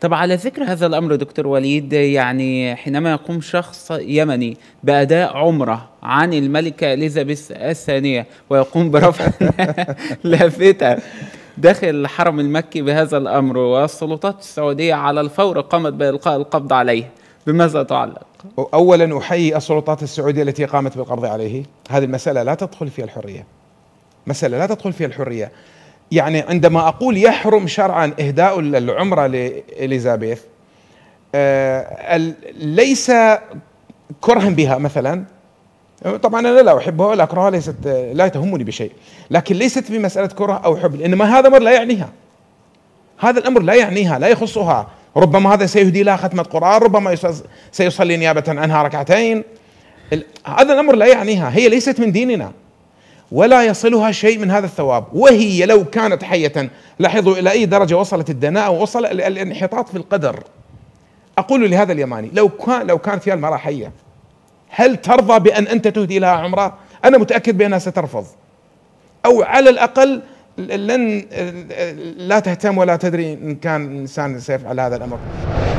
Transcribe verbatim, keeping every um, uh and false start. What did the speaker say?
طب على ذكر هذا الأمر دكتور وليد، يعني حينما يقوم شخص يمني بأداء عمرة عن الملكة إليزابيث الثانية ويقوم برفع لافتة داخل الحرم المكي بهذا الأمر، والسلطات السعودية على الفور قامت بإلقاء القبض عليه، بماذا تعلق؟ أولا أحيي السلطات السعودية التي قامت بالقبض عليه، هذه المسألة لا تدخل فيها الحرية، مسألة لا تدخل فيها الحرية. يعني عندما أقول يحرم شرعا إهداء العمرة لإليزابيث آه ليس كرها بها مثلا، طبعا أنا لا أحبها ولا أكرهها، ليست لا تهمني بشيء، لكن ليست بمسألة كره أو حب، إنما هذا الأمر لا يعنيها، هذا الأمر لا يعنيها، لا يخصها. ربما هذا سيهدي لها ختمة قرآن، ربما سيصلي نيابة عنها ركعتين، هذا الأمر لا يعنيها، هي ليست من ديننا ولا يصلها شيء من هذا الثواب. وهي لو كانت حية، لاحظوا إلى أي درجة وصلت الدناءة ووصل الانحطاط في القدر. أقول لهذا اليماني، لو كان لو كانت فيها المرأة حية، هل ترضى بأن أنت تهدي لها عمرة؟ أنا متأكد بأنها سترفض، أو على الأقل لن لا تهتم ولا تدري إن كان الإنسان سيفعل هذا الأمر.